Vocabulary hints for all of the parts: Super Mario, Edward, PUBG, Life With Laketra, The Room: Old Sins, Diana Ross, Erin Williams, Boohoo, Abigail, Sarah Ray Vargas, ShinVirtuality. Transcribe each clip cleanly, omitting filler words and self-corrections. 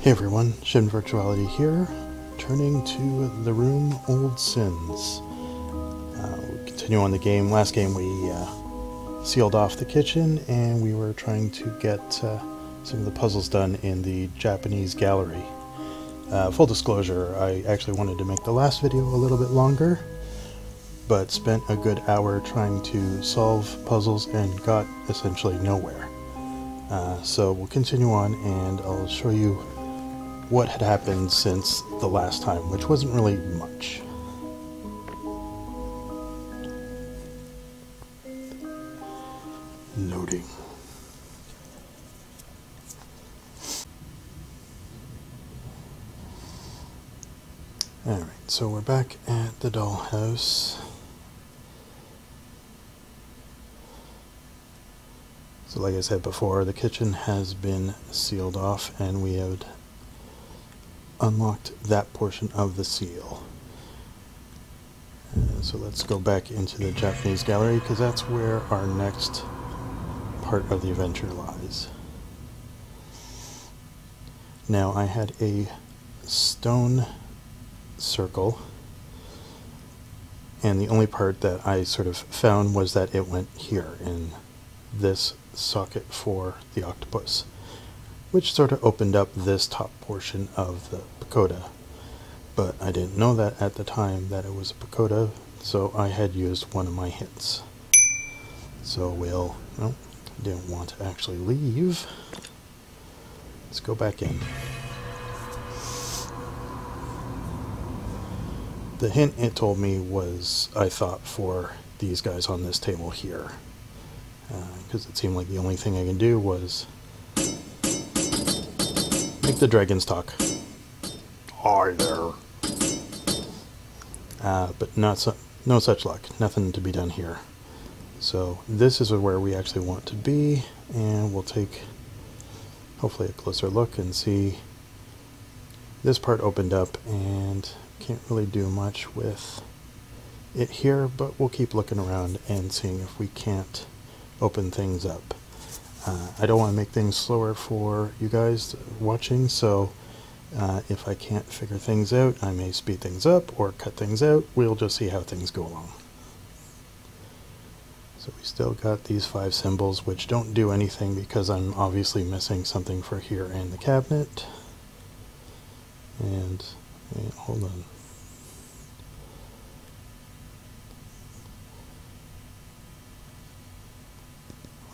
Hey everyone, ShinVirtuality here, turning to The Room: Old Sins. We continue on the game. Last game we sealed off the kitchen and we were trying to get some of the puzzles done in the Japanese gallery. Full disclosure, I actually wanted to make the last video a little bit longer, but spent a good hour trying to solve puzzles and got essentially nowhere. So we'll continue on and I'll show you what had happened since the last time, which wasn't really much. Noting. Alright, so we're back at the dollhouse. So like I said before, the kitchen has been sealed off and we have unlocked that portion of the seal. So let's go back into the Japanese gallery because that's where our next part of the adventure lies. Now I had a stone circle and the only part that I sort of found was that it went here in this socket for the octopus, which sort of opened up this top portion of the pagoda. But I didn't know that at the time that it was a pagoda, so I had used one of my hits. So well, I didn't want to actually leave. Let's go back in. The hint it told me was, I thought, for these guys on this table here. Because it seemed like the only thing I can do was make the dragons talk. Hi there. But no such luck. Nothing to be done here. So this is where we actually want to be, and we'll take hopefully a closer look and see. This part opened up, and can't really do much with it here, but we'll keep looking around and seeing if we can't open things up. I don't want to make things slower for you guys watching, so if I can't figure things out, I may speed things up or cut things out. We'll just see how things go along. So we still got these 5 symbols, which don't do anything because I'm obviously missing something for here in the cabinet. And wait, hold on.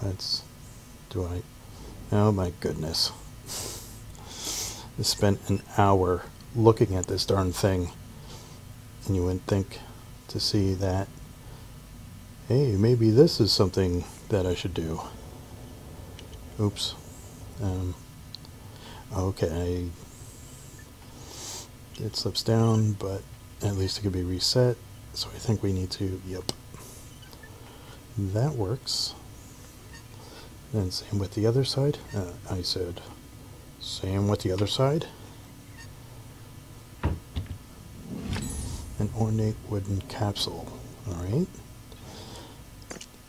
Let's, oh my goodness. I spent an hour looking at this darn thing, and you wouldn't think to see that, hey, maybe this is something that I should do. Oops. Okay. It slips down, but at least it could be reset. So I think we need to, yep. That works. And same with the other side. I said, same with the other side. An ornate wooden capsule. Alright.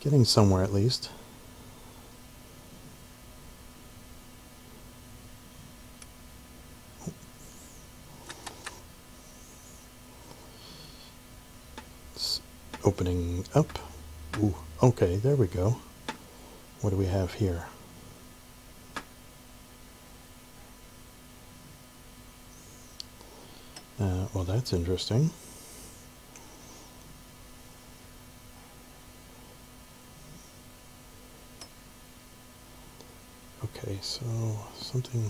Getting somewhere at least. It's opening up. Ooh, okay, there we go. What do we have here? Well, that's interesting. Okay, so something... I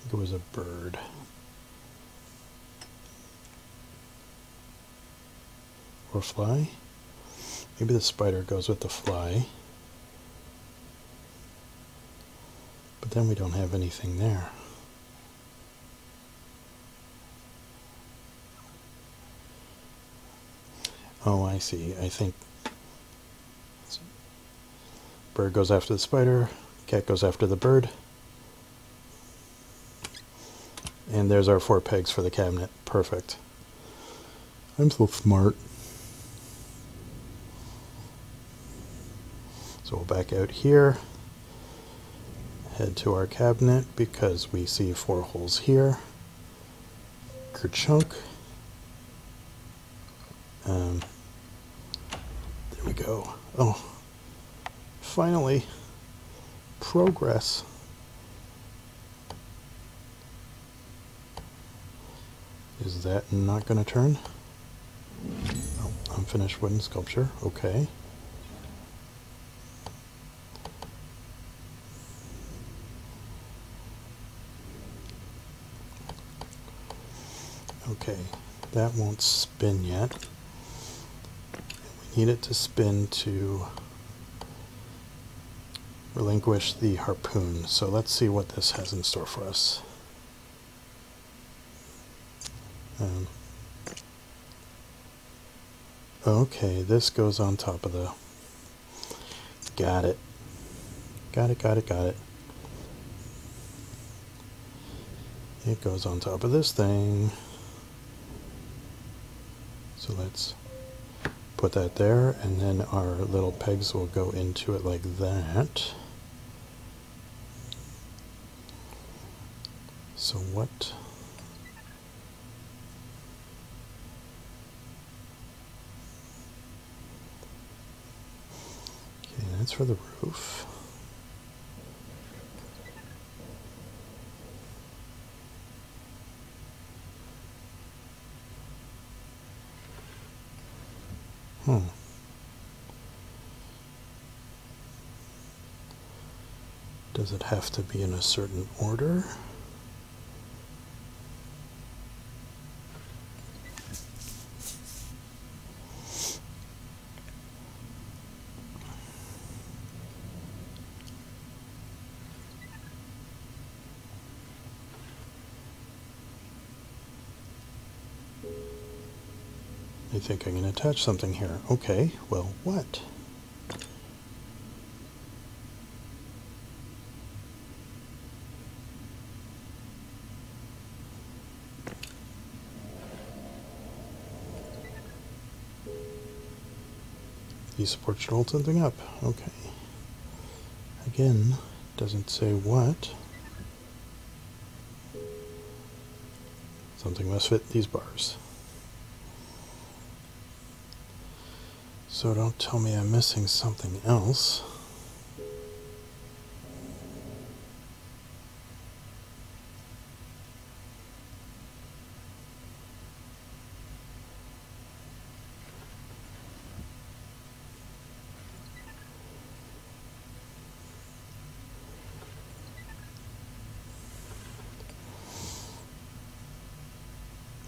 think it was a bird. Or fly? Maybe the spider goes with the fly. But then we don't have anything there. Oh, I see. I think bird goes after the spider, cat goes after the bird. And there's our 4 pegs for the cabinet. Perfect. I'm so smart. So we'll back out here, head to our cabinet because we see four holes here. Kerchunk. There we go. Oh, finally, progress. Is that not going to turn? Oh, unfinished wooden sculpture. Okay. Okay, that won't spin yet. We need it to spin to relinquish the harpoon. So let's see what this has in store for us. Okay, this goes on top of the... Got it. Got it, got it, got it. It goes on top of this thing. So let's put that there, and then our little pegs will go into it like that. So what... That's for the roof. Does it have to be in a certain order? I think I can attach something here. Okay, well, what? These supports should hold something up. Okay. Again, doesn't say what. Something must fit these bars. So don't tell me I'm missing something else.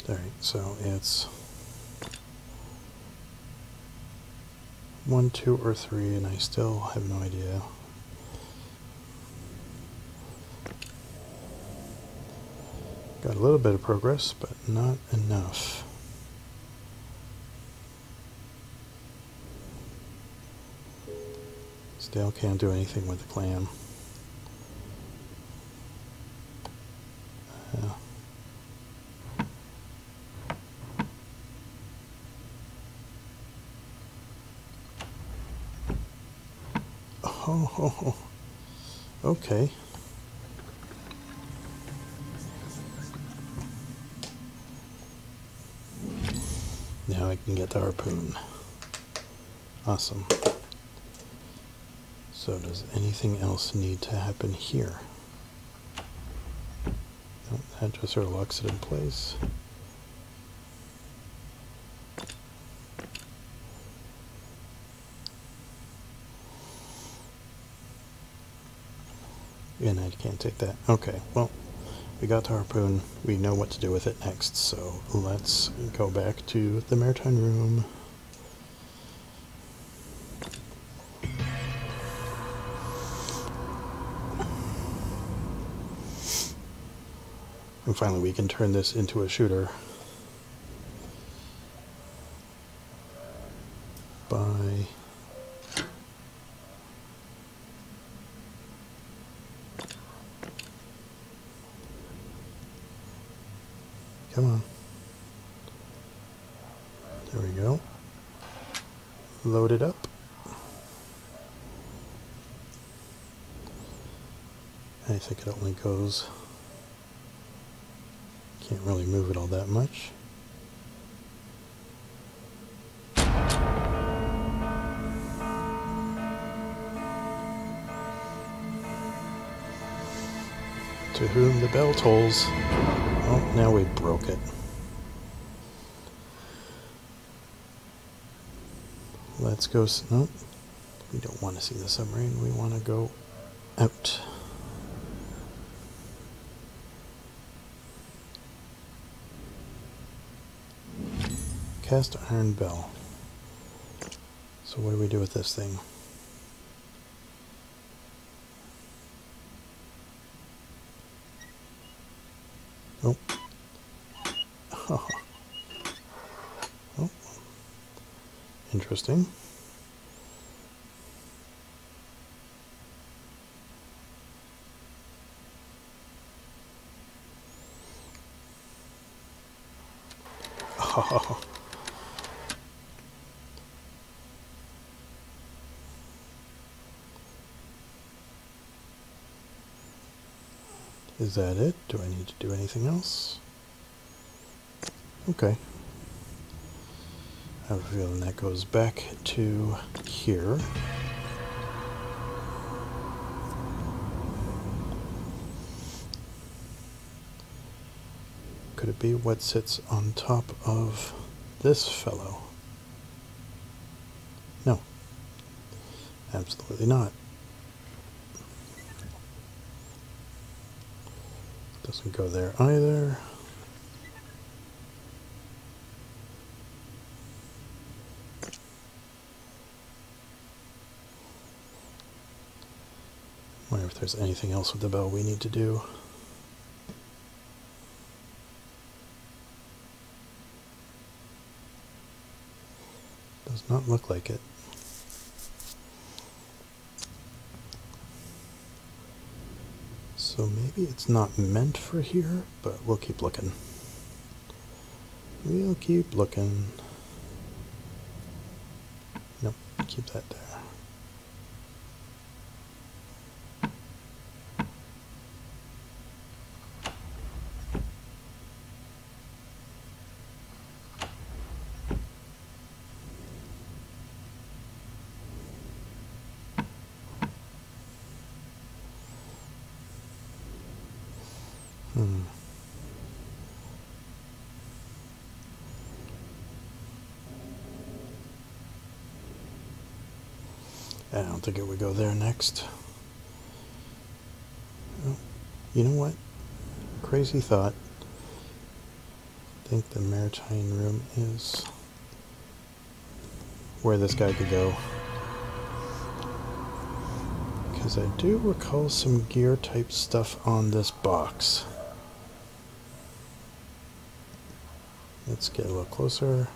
All right, so it's 1, 2, or 3, and I still have no idea. Got a little bit of progress, but not enough. Still can't do anything with the clam. Oh, okay. Now I can get the harpoon. Awesome. So does anything else need to happen here? No, that just sort of locks it in place. And I can't take that. Okay, well, we got the harpoon. We know what to do with it next, so let's go back to the maritime room. And finally, we can turn this into a shooter by... There we go. Load it up. I think it only goes, can't really move it all that much. To whom the bell tolls. Oh, now we broke it. Let's go. Nope. We don't want to see the submarine. We want to go out. Cast iron bell. So what do we do with this thing? Nope. Oh. Oh. Interesting. Oh. Is that it? Do I need to do anything else? Okay. I have a feeling that goes back to here. Could it be what sits on top of this fellow? No. Absolutely not. Doesn't go there either. Wonder if there's anything else with the bell we need to do. Does not look like it. So maybe it's not meant for here, but we'll keep looking. We'll keep looking. Nope, keep that there. I don't think it would go there next. Oh, you know what? Crazy thought. I think the maritime room is where this guy could go. Because I do recall some gear type stuff on this box. Let's get a little closer.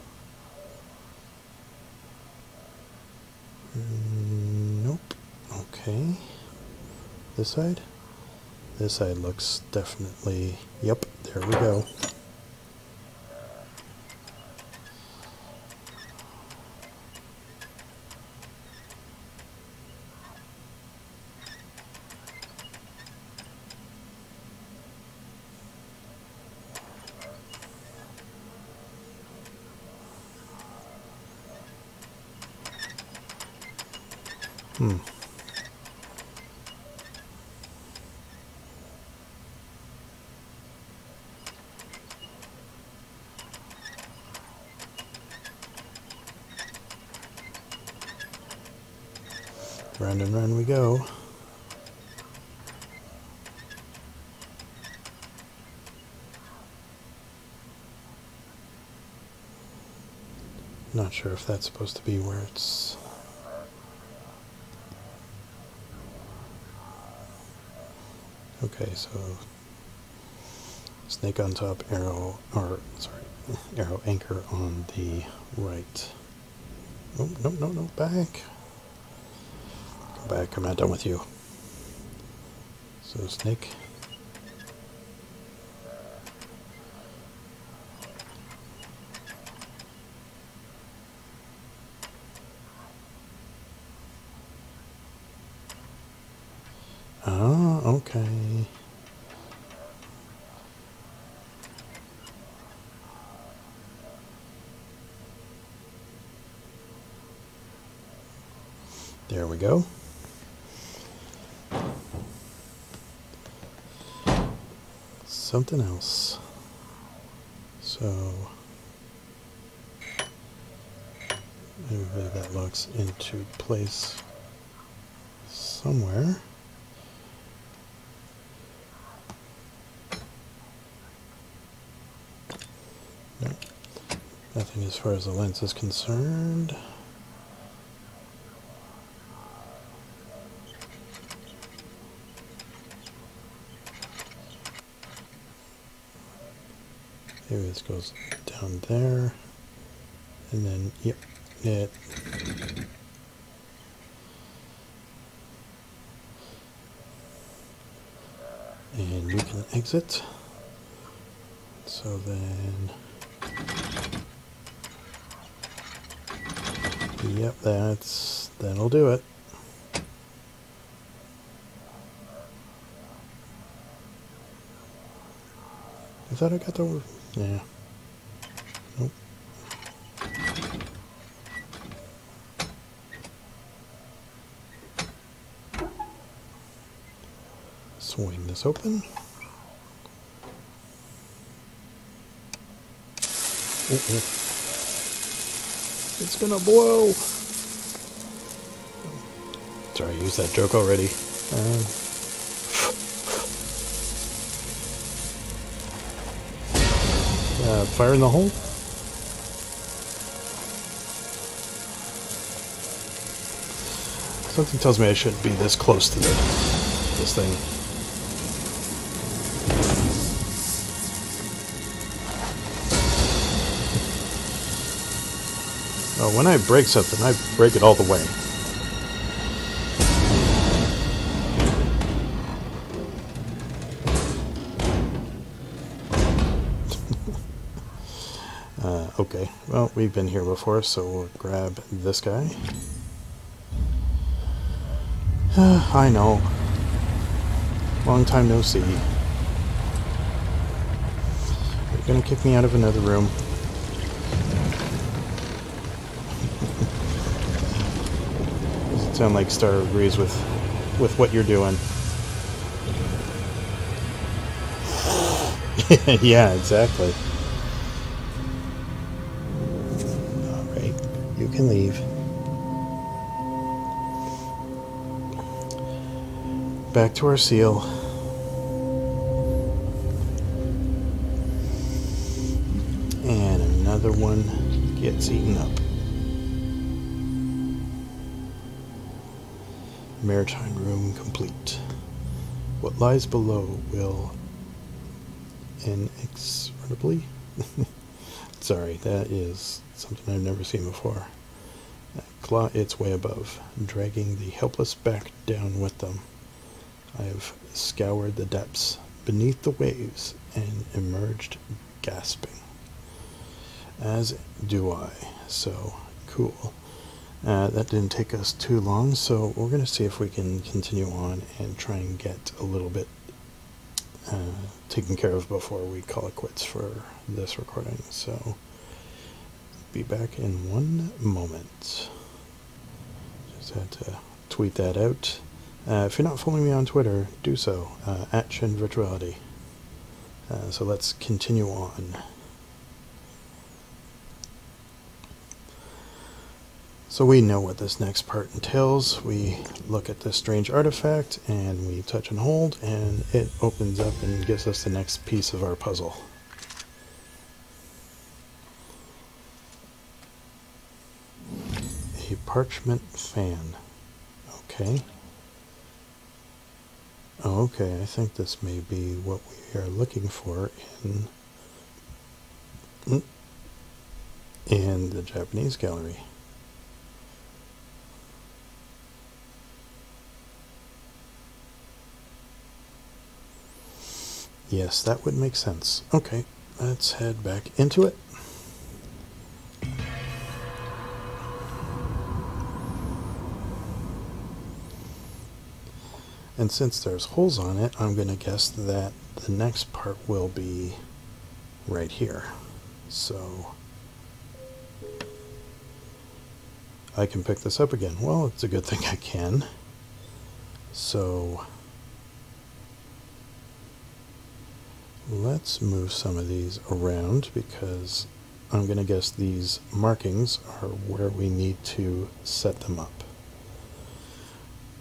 Okay, this side? This side looks definitely, yep, there we go. Round and round we go. Not sure if that's supposed to be where it's... Okay, so... Snake on top, arrow... or, sorry, arrow anchor on the right. Oh, no, no, no, back! Back, I'm not done with you. So snake. There we go. Something else. So maybe that locks into place somewhere. Nope. Nothing as far as the lens is concerned. Maybe this goes down there, and then, yep, it and you can exit. So then, yep, that'll do it. I thought I got the word. Yeah. Nope. Swing this open. It's gonna blow. Sorry, I used that joke already. Fire in the hole. Something tells me I shouldn't be this close to this thing. Oh, when I break something, I break it all the way. Okay, well, we've been here before, so we'll grab this guy. I know. Long time no see. You're gonna kick me out of another room. Doesn't sound like Star agrees with what you're doing. Yeah, exactly. Can leave. Back to our seal. And another one gets eaten up. Maritime room complete. What lies below will inexorably... Sorry, that is something I've never seen before. Claw its way above, dragging the helpless back down with them. I have scoured the depths beneath the waves and emerged gasping. As do I. So, cool. That didn't take us too long, so we're going to see if we can continue on and try and get a little bit taken care of before we call it quits for this recording. So, be back in one moment. Just had to tweet that out. If you're not following me on Twitter, do so, at ShinVirtuality. So let's continue on. So we know what this next part entails. We look at this strange artifact, and we touch and hold, and it opens up and gives us the next piece of our puzzle. A parchment fan. Okay. Okay, I think this may be what we are looking for in the Japanese gallery. Yes, that would make sense. Okay, let's head back into it. And since there's holes on it, I'm going to guess that the next part will be right here. So I can pick this up again. Well, it's a good thing I can. So let's move some of these around, because I'm going to guess these markings are where we need to set them up.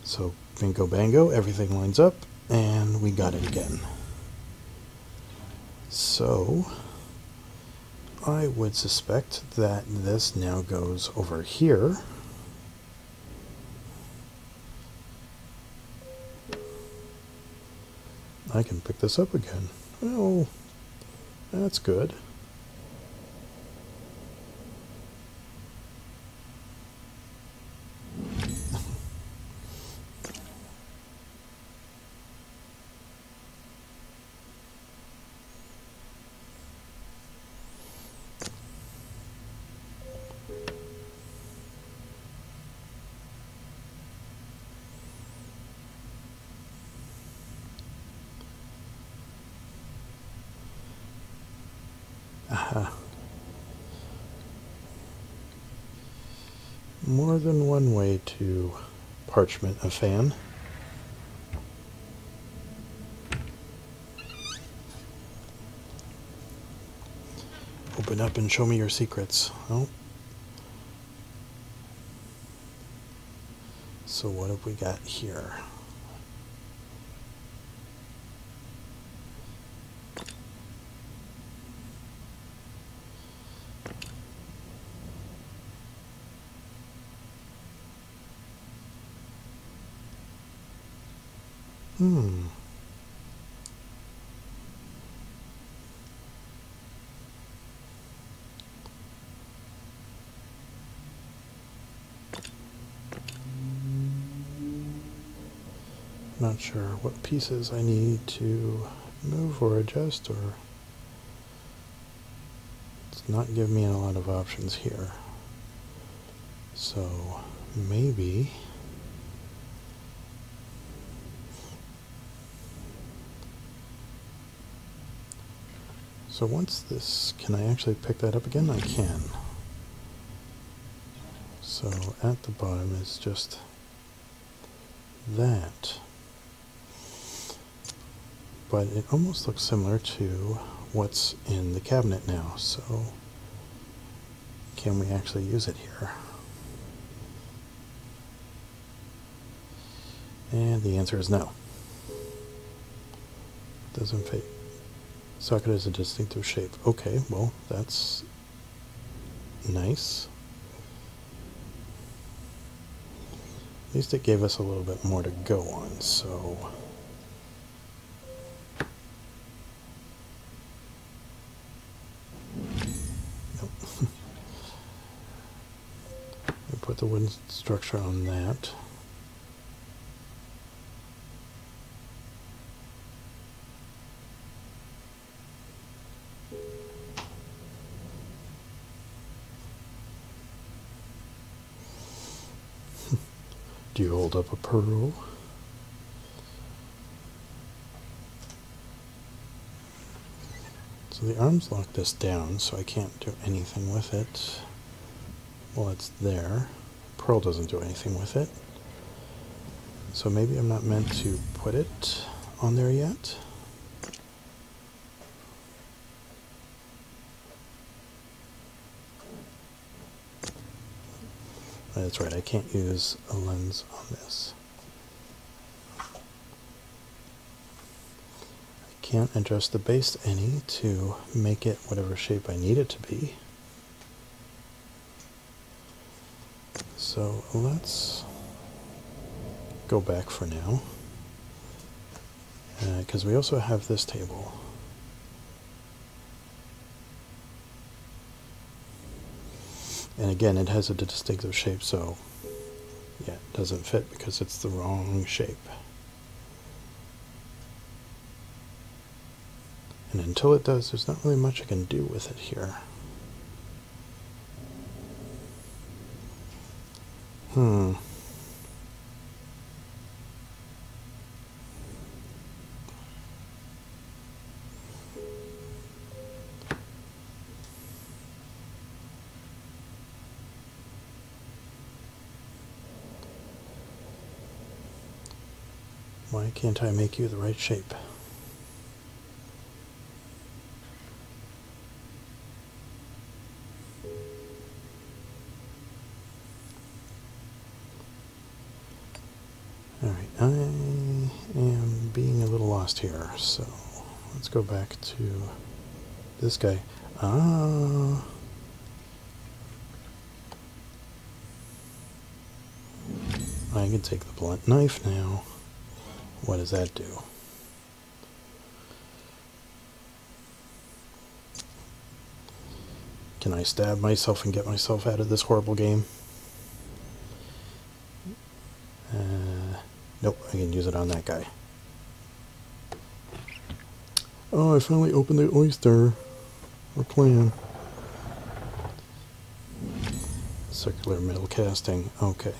So bingo bango, everything lines up, and we got it again. So I would suspect that this now goes over here. I can pick this up again. Well, that's good. More than one way to parchment a fan. Open up and show me your secrets. Oh. So what have we got here? Not sure what pieces I need to move or adjust, or it's not giving me a lot of options here. So maybe so once this, can I actually pick that up again? I can. So at the bottom is just that. But it almost looks similar to what's in the cabinet now, so can we actually use it here? And the answer is no. Doesn't fit. Socket is a distinctive shape. Okay, well, that's nice. At least it gave us a little bit more to go on, so nope. I put the wooden structure on that. Do you hold up a pearl? So the arms lock this down, so I can't do anything with it while it's there. Pearl doesn't do anything with it. So maybe I'm not meant to put it on there yet. That's right, I can't use a lens on this. I can't adjust the base any to make it whatever shape I need it to be. So let's go back for now, because we also have this table. And again, it has a distinctive shape, so yeah, it doesn't fit because it's the wrong shape. And until it does, there's not really much I can do with it here. Why can't I make you the right shape? All right, I am being a little lost here, so let's go back to this guy. Ah. I can take the blunt knife now. What does that do? Can I stab myself and get myself out of this horrible game? Nope, I can use it on that guy. Oh, I finally opened the oyster. We're playing. Circular metal casting. Okay.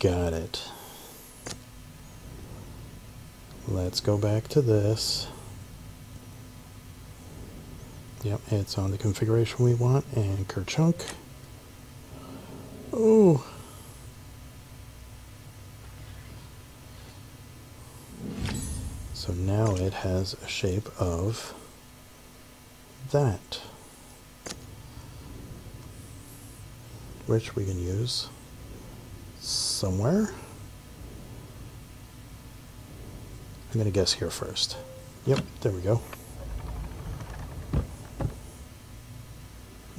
Got it. Let's go back to this. Yep, it's on the configuration we want, and Kerchunk. Oh! So now it has a shape of that, which we can use somewhere. I'm going to guess here first. Yep, there we go.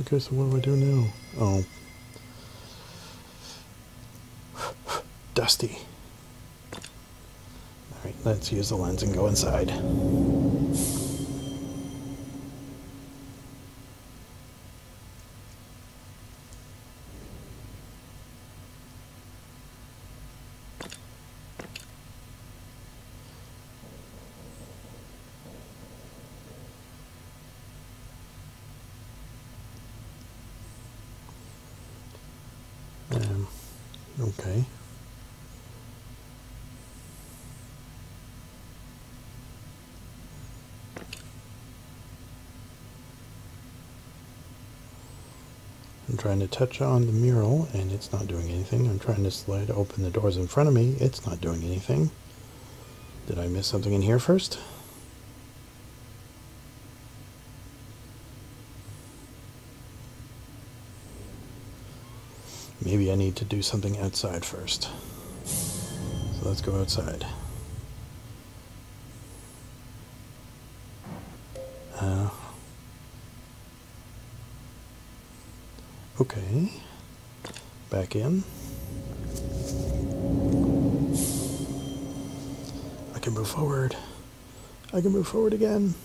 Okay, so what do I do now? Oh. Dusty. Alright, let's use the lens and go inside. Okay. I'm trying to touch on the mural and it's not doing anything. I'm trying to slide open the doors in front of me. It's not doing anything. Did I miss something in here first? Maybe I need to do something outside first. So let's go outside. Okay. Back in. I can move forward. I can move forward again.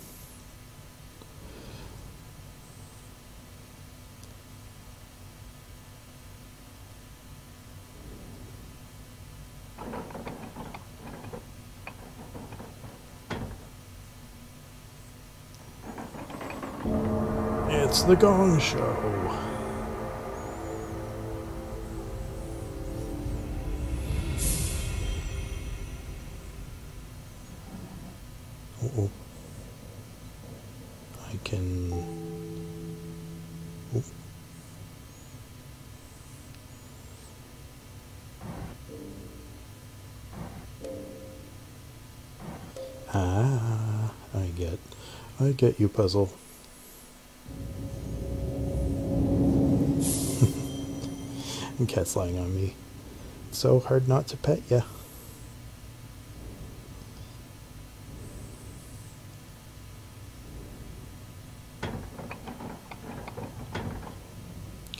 It's the Gong Show. Uh-oh. I can... Oh. Ah, I get you, puzzle. Cat's lying on me. It's so hard not to pet ya.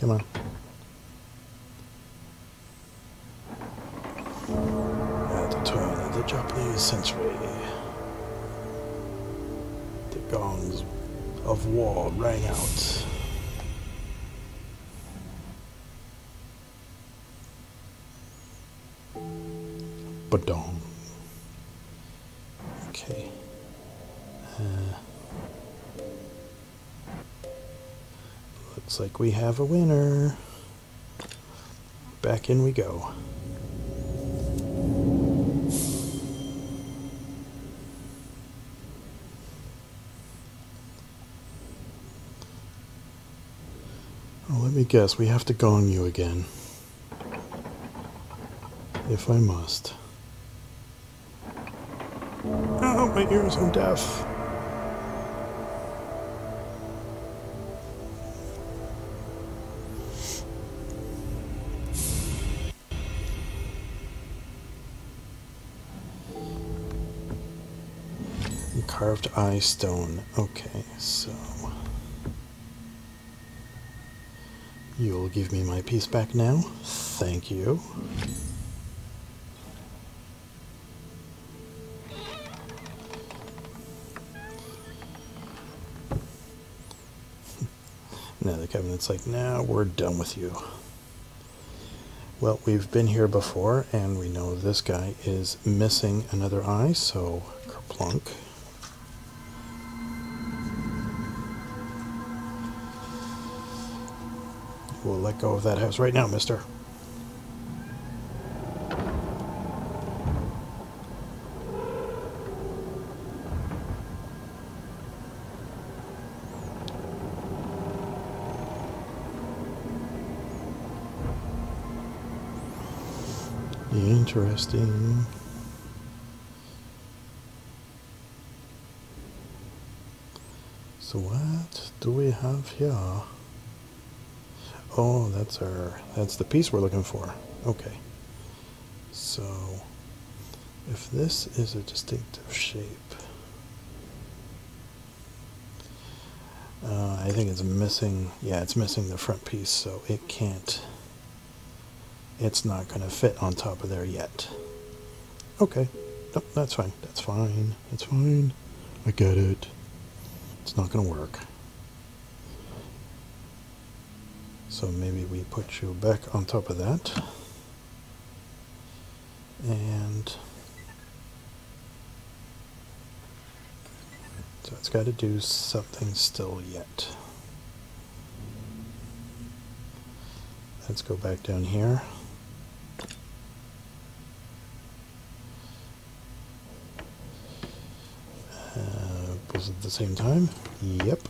Come on. At the turn of the Japanese century, the gongs of war rang out. Badong. Okay. Looks like we have a winner. Back in we go. Oh, let me guess, we have to gong you again. if I must. Oh, my ears, I'm deaf. Carved eye stone. Okay, so you'll give me my piece back now. Thank you. Now the Covenant's like, nah, we're done with you. Well, we've been here before, and we know this guy is missing another eye, so kerplunk. We'll let go of that house right now, mister. Interesting. So what do we have here? Oh, that's our, that's the piece we're looking for. Okay. So, if this is a distinctive shape, I think it's missing, yeah, it's missing the front piece, so it can't, it's not going to fit on top of there yet. Okay. Nope, that's fine. That's fine. That's fine. I get it. It's not going to work. So maybe we put you back on top of that. And so it's got to do something still yet. Let's go back down here. Both at the same time. Yep.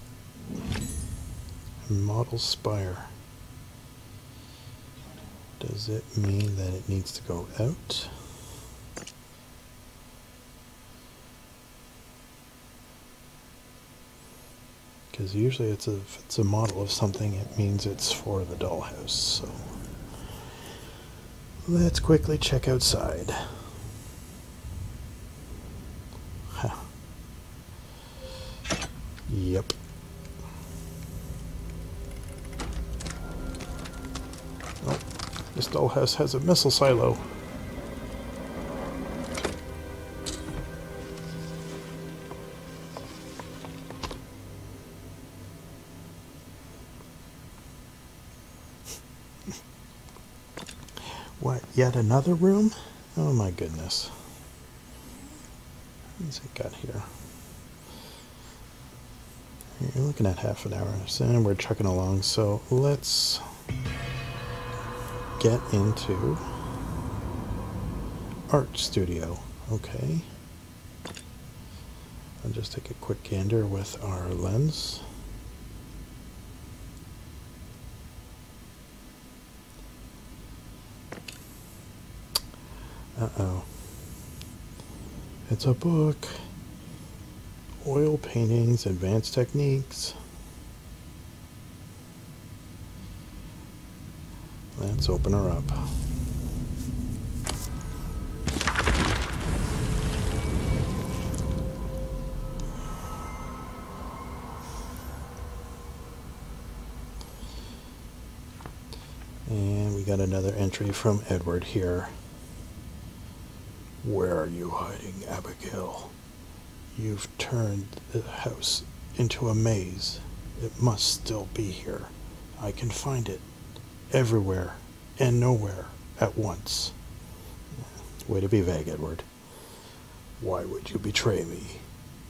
Model spire. Does it mean that it needs to go out? Because usually it's a, if it's a model of something, it means it's for the dollhouse. So let's quickly check outside. Huh. Yep. This dollhouse has a missile silo. What, yet another room? Oh my goodness. What's it got here? You're looking at half an hour, and we're chucking along, so let's get into art studio. Okay, I'll just take a quick gander with our lens. Uh-oh, it's a book. Oil paintings, advanced techniques. Let's open her up. And we got another entry from Edward here. Where are you hiding, Abigail? You've turned the house into a maze. It must still be here. I can find it. Everywhere and nowhere at once. Way to be vague, Edward. Why would you betray me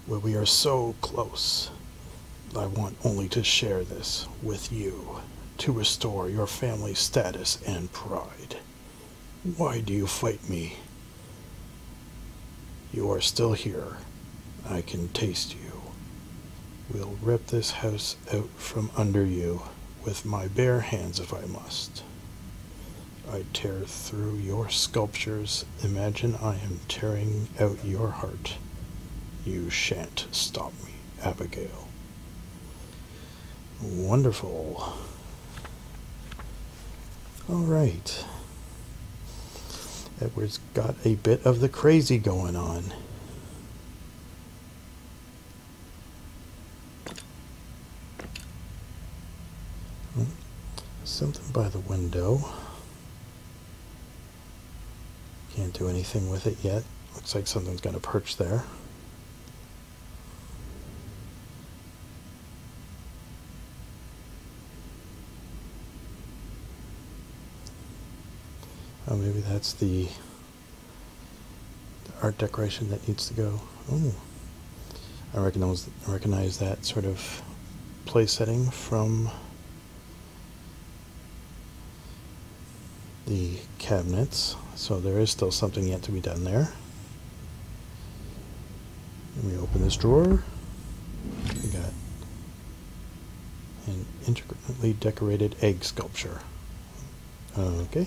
when we are so close? I want only to share this with you, to restore your family status and pride. Why do you fight me? You are still here. I can taste you. We'll rip this house out from under you. With my bare hands if I must. I tear through your sculptures. Imagine I am tearing out your heart. You shan't stop me, Abigail. Wonderful. All right. Edward's got a bit of the crazy going on. Something by the window. Can't do anything with it yet. Looks like something's going to perch there. Oh, maybe that's the art decoration that needs to go. Oh, I recognize that sort of play setting from the cabinets. So there is still something yet to be done there. Let me open this drawer. We got an intricately decorated egg sculpture. Okay.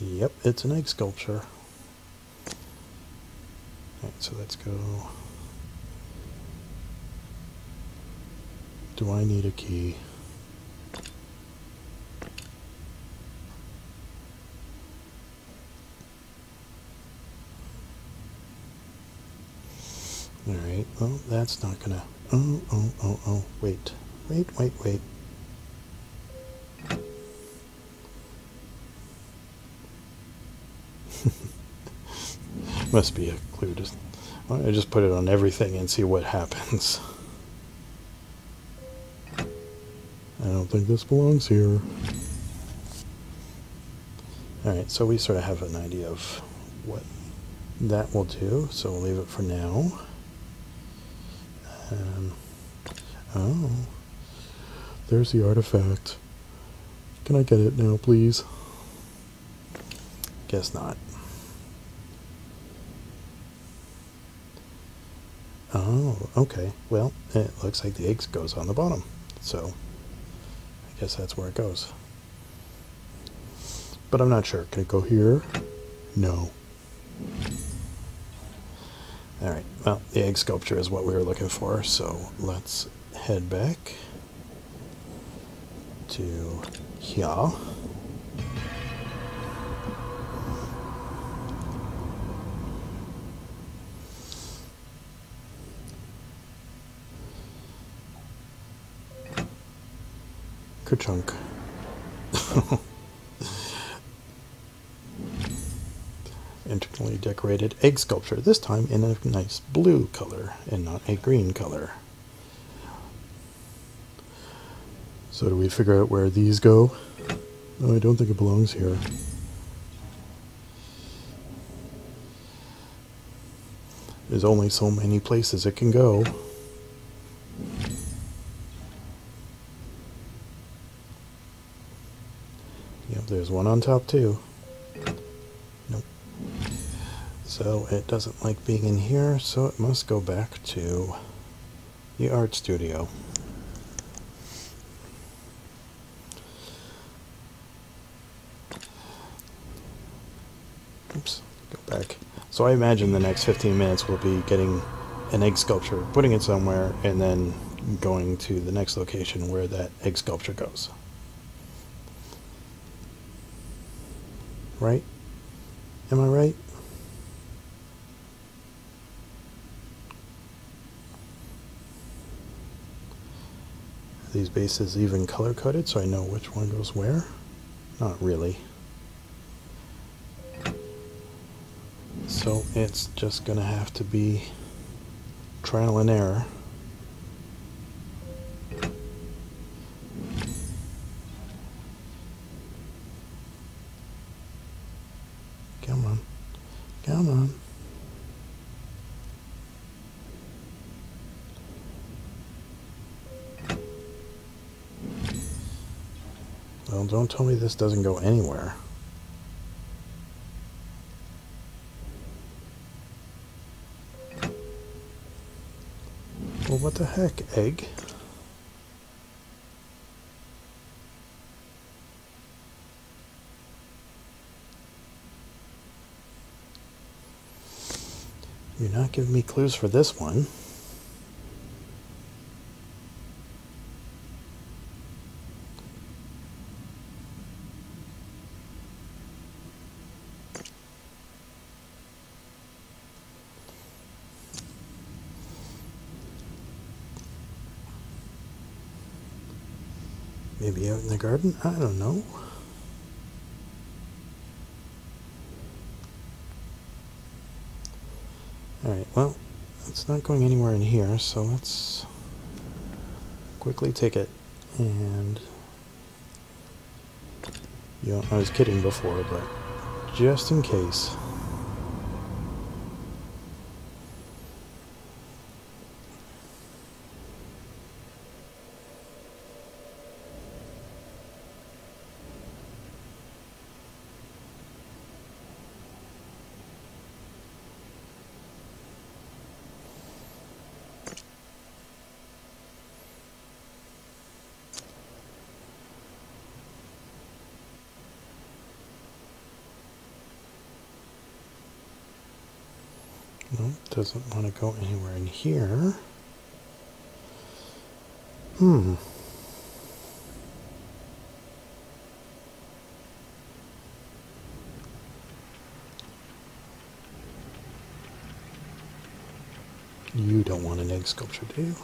Yep, it's an egg sculpture. Alright, so let's go. Do I need a key? Alright, well, that's not gonna. Oh, wait. Must be a clue. I just put it on everything and see what happens. I don't think this belongs here. Alright, so we sort of have an idea of what that will do, so we'll leave it for now. Oh, there's the artifact. Can I get it now, please? Guess not. Oh, okay. Well, it looks like the egg goes on the bottom. So, I guess that's where it goes. But I'm not sure. Can it go here? No. Alright, well, the egg sculpture is what we were looking for, so let's head back to here. Ka-chunk. Intricately decorated egg sculpture, this time in a nice blue color and not a green color. So do we figure out where these go? No, I don't think it belongs here. There's only so many places it can go. There's one on top too. Nope. So it doesn't like being in here, so it must go back to the art studio. Oops, go back. So I imagine the next 15 minutes will be getting an egg sculpture, putting it somewhere, and then going to the next location where that egg sculpture goes. Right? Am I right? Are these bases even color-coded so I know which one goes where? Not really. So it's just gonna have to be trial and error. Come on. Well, don't tell me this doesn't go anywhere. Well, what the heck, egg? You're not giving me clues for this one. Maybe out in the garden? I don't know. Alright, well, it's not going anywhere in here, so let's quickly take it. And, you know, I was kidding before, but just in case. Nope, doesn't want to go anywhere in here. You don't want an egg sculpture, do you?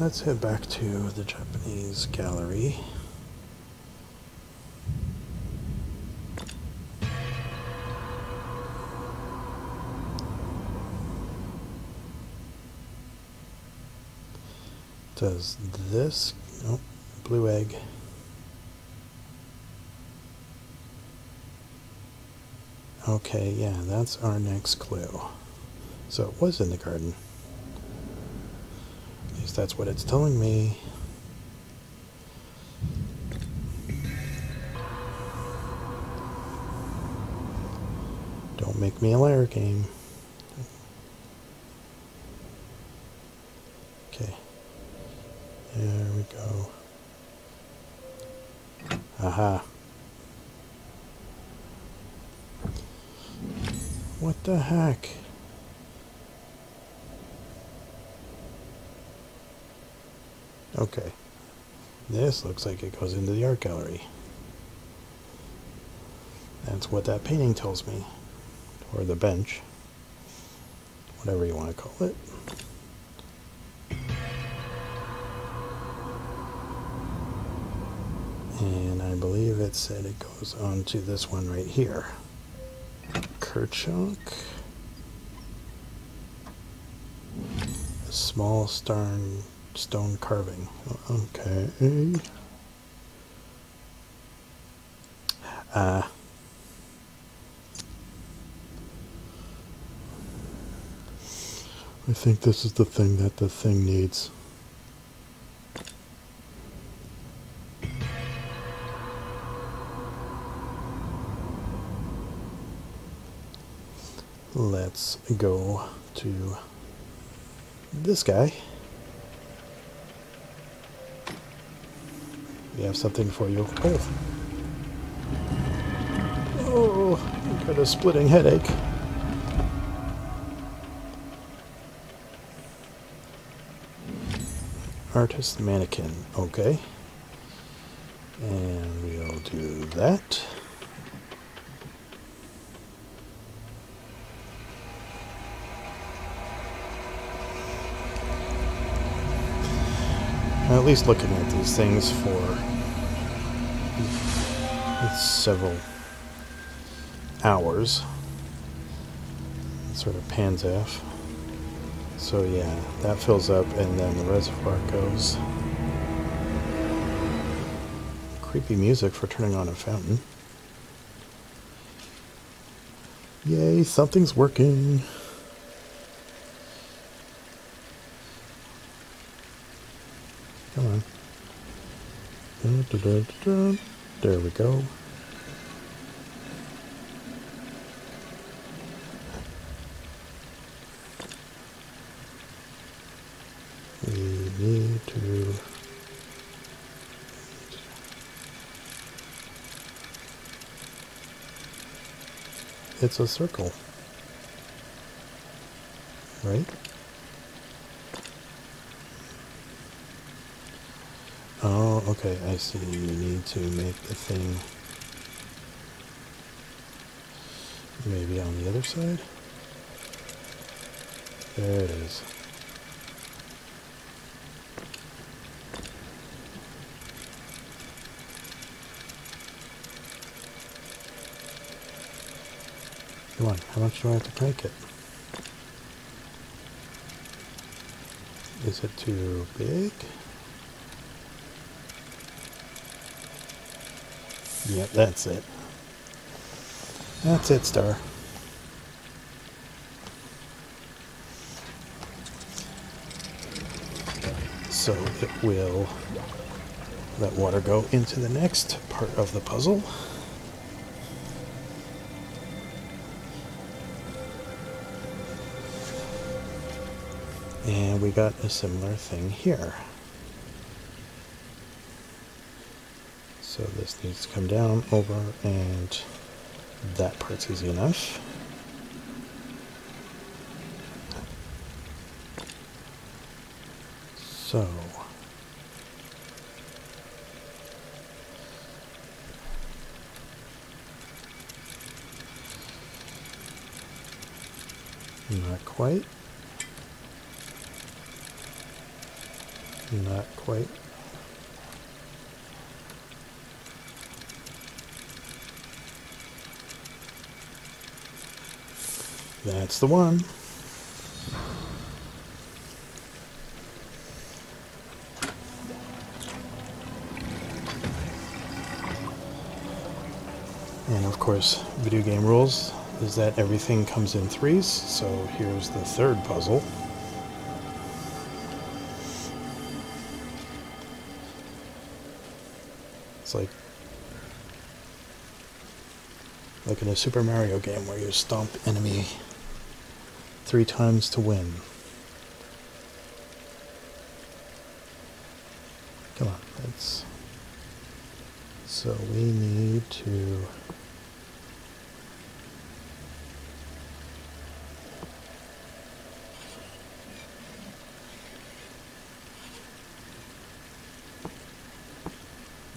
Let's head back to the Japanese gallery. Does this, nope, blue egg. Okay, yeah, that's our next clue. So it was in the garden. At least that's what it's telling me. Don't make me a liar, game. There we go. Aha. What the heck? Okay. This looks like it goes into the art gallery. That's what that painting tells me. Or the bench. Whatever you want to call it. And I believe it said it goes on to this one right here. Kerchunk. A small stone carving. Okay. I think this is the thing that the thing needs. Let's go to this guy. We have something for you. Oh, I got a splitting headache. Artist mannequin. Okay. And we'll do that. At least looking at these things for several hours, it sort of pans off. So yeah, that fills up and then the reservoir goes. Creepy music for turning on a fountain. Yay, something's working. Come on. Da, da, da, da, da. There we go. We need to it's a circle. Right? Oh, okay, I see. You need to make the thing maybe on the other side. There it is. Come on, how much do I have to crank it? Is it too big? Yep, that's it. That's it, Star. So it will let water go into the next part of the puzzle. And we got a similar thing here. So this needs to come down, over, and that part's easy enough. So, not quite. Not quite. That's the one. And of course, video game rules is that everything comes in threes, so here's the third puzzle. It's like in a Super Mario game where you stomp enemy 3 times to win. Come on, let's... So we need to...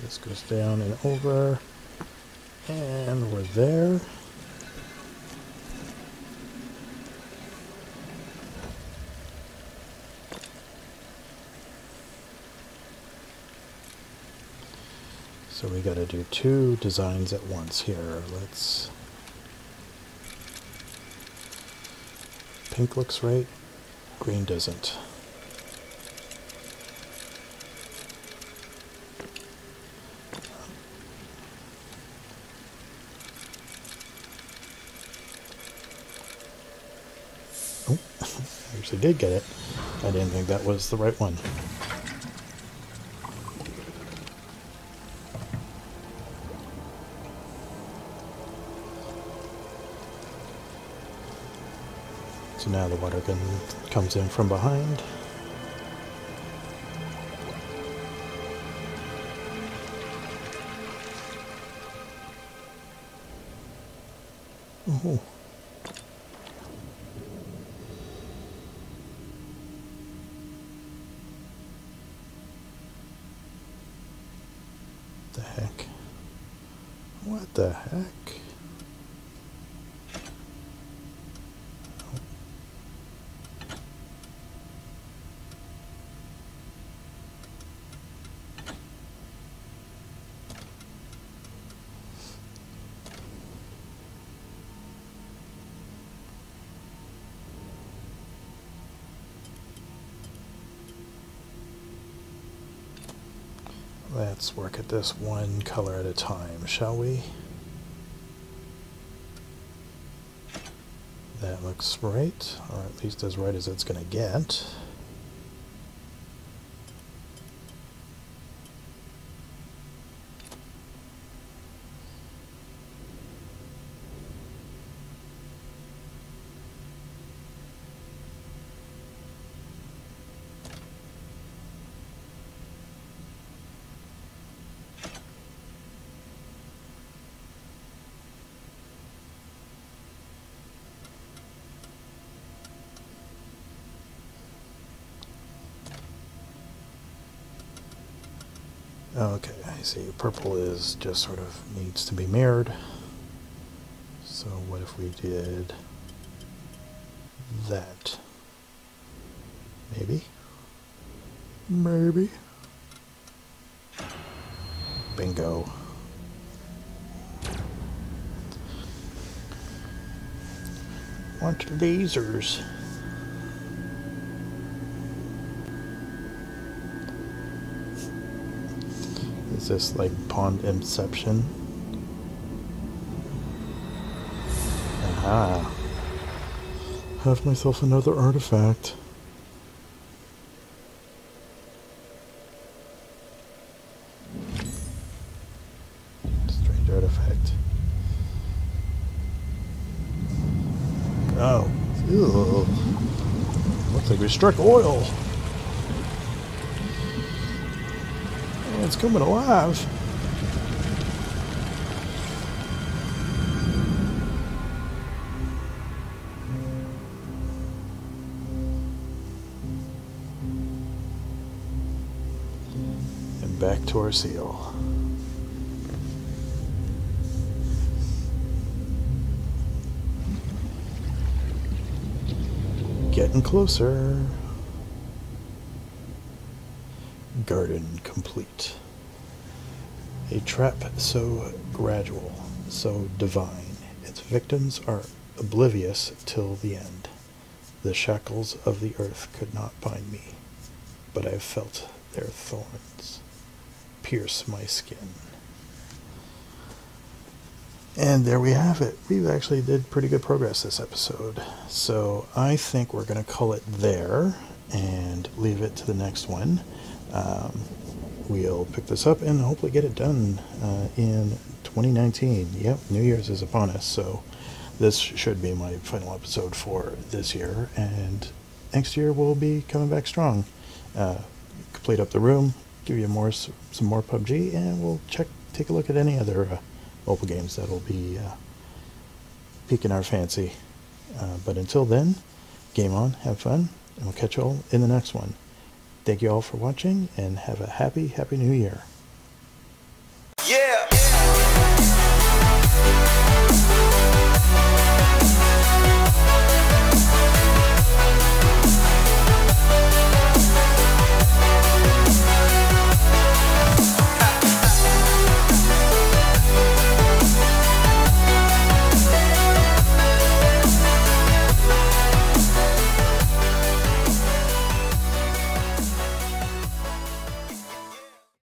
This goes down and over, and we're there. So we got to do 2 designs at once here. Let's... Pink looks right, green doesn't. Oh, I actually did get it. I didn't think that was the right one. So now the water gun comes in from behind. Oh. What the heck? What the heck? Let's work at this one color at a time, shall we? That looks right, or at least as right as it's going to get. Okay, I see purple is just sort of needs to be mirrored. So what if we did that? Maybe. Bingo. Want lasers. Is this like Pond Inception? Aha. Have myself another artifact. Strange artifact. Oh. Ew. Looks like we struck oil. It's coming alive. And back to our seal. Getting closer. Garden complete. A trap so gradual, so divine, its victims are oblivious till the end. The shackles of the earth could not bind me, but I have felt their thorns pierce my skin. And there we have it. We've actually did pretty good progress this episode. So I think we're going to call it there and leave it to the next one. We'll pick this up and hopefully get it done in 2019. Yep, New Year's is upon us, so this should be my final episode for this year. And next year we'll be coming back strong. Complete up the room, give you some more PUBG, and we'll take a look at any other mobile games that'll be piquing our fancy. But until then, game on, have fun, and we'll catch you all in the next one. Thank you all for watching, and have a happy, happy new year.